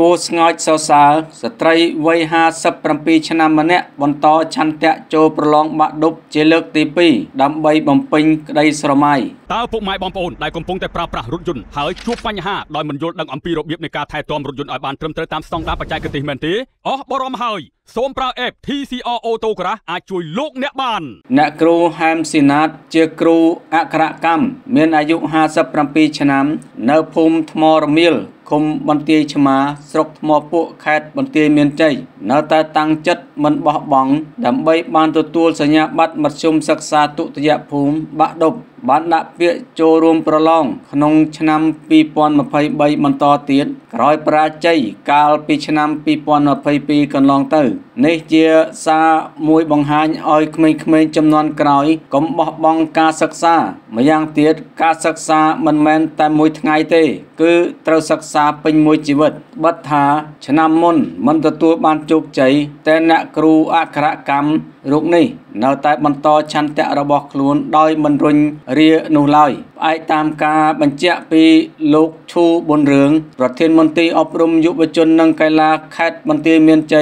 กูสงอยสาวสาวสตรีวัย50 ปีชนะมันเนี่ยบนต่อชันเตะโจประลองบาดุบเจริญตีปีดำใบบำเพ็ญได้สรมัยตาผู้หมายบอมปูนได้กำปงแต่ปราบปรารถยนต์หายชั่วปัญหาลอยมันโยนดังอัมพีรบเบียบในการไทยตอมรถยนต์อ่อยบานเติมเติมตามสองตามปัจจัยกติเหมือนตีอ๋อบรมหายสมปราเอฟทีซีอโอโตกระอาจุยลูกเนบานเนครูแฮมสินัทเจครูอัครกรรมเมียนอายุ50 ปีชนะนภูมิธมรมิลคมบันเตียชมาสรกมอปุแคดบันเตียเมียนใจนาตาตังจัดมันบ่บองดำใบบานตัวตัวสัญญาบัตรมัดชมศักษาตุตยะภูมิบะดบบานละเปียโจรวมประลองขนงชนำปีปอนมาภัยใบมันต่อเตียนรอยปราใจกาลปีชนำปีปอนมาภัยปีกันลองเตอในเจียซามวยบังหายอ้อยเมยจำนวนกรอยกมบ่บองกาศักษามายังเตียกาศักษามันแมนแต่มวยไงเตคือเตาศักษาเป็นมวยจีวิตบัตถาชนำมนมันตะตัวบานจุกใจแต่เนครูอัครกรรมลูกนี่นาแต่มันต่อชันแต่ระบอกหลวนดอยมันรุนเรียนูลอยไอตามกาบัญเจปีลูกชูบนเรืองประเทศมนตรีอบรมยุวชนนังไกลาแคดมนตรีเมียนใจ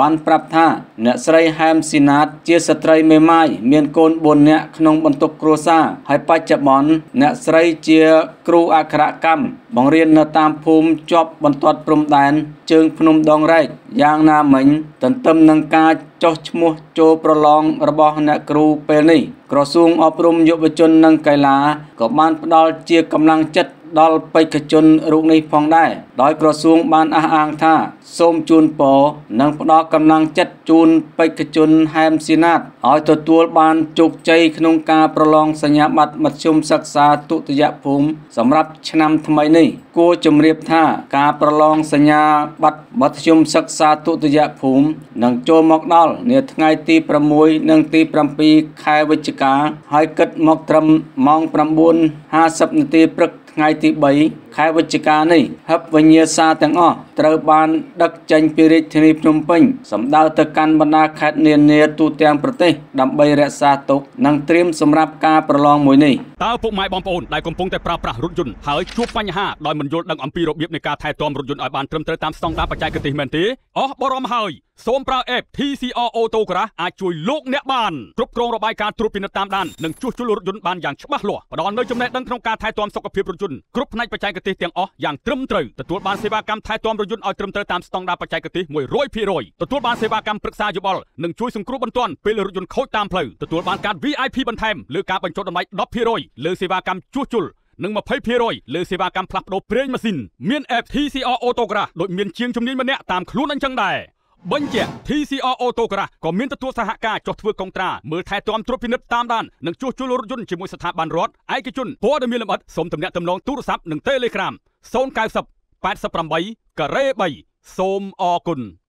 บ้านปรับท่าเนื้อสไลแฮมสินัทเจียสไลเมย์ไม้เมียนโกนบนเนื้อขนมบรรทุกครัวซาไฮปัจจบอนเนื้อสไลเจียครูอัครกรรมบังเรียนเนื้อตามภูมิจอบบรรทดปรุงแต่งเชิงพนมดองไรยางนาเหม็นตันเติมนังกาจอชมัวโจประลองระบอบเนื้อครูเปนี่กระทรวงอบรมยุวชนนังไกลากับบ้านดอลเจียกำลังจัดดอลไปกระจนรุกในพองได้โดยกระทรวงบานอาอางท่าส้มจูนปอนางพนอกำลังจัดจูนไปกระจนแฮมซินาตอ้อยตัวบานจุกใจขนงกาประลองสัญญาบัตรมัดชมศักษาตุตยะภูมิสำหรับชนำทำไมนี่กูจมเรียบท่ากาประลองสัญญาบัตรมัดชมศักษาตุตยะภูมินางโจมอกดอลเนื้อไงตีประมวยนางตีประปีไขวิจกาให้กึดมอกตรมมองประบุน50 นาทีปรึกไงตีใบขายวิจการนี่ฮับวิญญาซาแต่งอ้อเตอร์บานดักจันพิริธนิพนมปิงสำดาวตะการบรรดาแคดเนียนเนียตูเตียงประเทศดำใบเรศาตกนังเตรียมสำหรับการประลองมวยนี่ตาผู้หมายบอมปูนได้กำปงแต่ปราบปรารถยนต์หายชั่วปัญหาลอยมันโยนดังอัมพีรบเบียบในการไทยตอมรถยนต์อ่อยบานเติมเติมตามสองตามปัจจัยกติเหมือนตีอ๋อบรมหายสมปราเอฟทีซีอโอโตกระอาจุยลูกเนบานครบกรองระบายการตรวจพินิจตามด้านหนึ่งชั่วรถยนต์บานอย่างฉบับหลวงประดอนเลยจำแนกดังโครงการไทยตอมสกปรกรถยนต์ครบในปัจจัยกติเตียงอ๋ออย่างตรึมตรึงตัวบานเสวากรรมไทยตอมรถยนต์อ่อยตรึมตรึงตามสตองดาปัจจัยกติมวยร้อยพี่ร้อยตัวบานเสวากรรมปรึกษาอยู่บอลหนึ่งช่วยส่งครูบรรทอนเป็นรถยนต์เข้าตามเพลย์ตัวบานการ VIP บันเทิงหรือการบรรจุดอกไม้ดอกพี่ร้อยหรือเสวากรรมชั่วจุลหนึ่งมาเผยเพียรอยเลือเสวากรรมพลับโดเพลย์มาสินเมียนเอฟทีซีอโอโตกระโดยเมียนเชียงชมนินมันเนี้ยตามครูนั้นจังได้บัญเจทีซีอโอโตกระก็เมียนตัวสหการจดทวีกองตราเมื่อไทยตอมตรวจพินิจตามด้านหนึ่งจู่จู่รถยนต์ชิมวยสถาบันรถไอคิจุนพอดมีลำอัดสมตำเนียตำนองตู้รับหนึ่งเทเลกรามโซนกายสับ8 สับรำใบกระเร่ใบโสมอกุล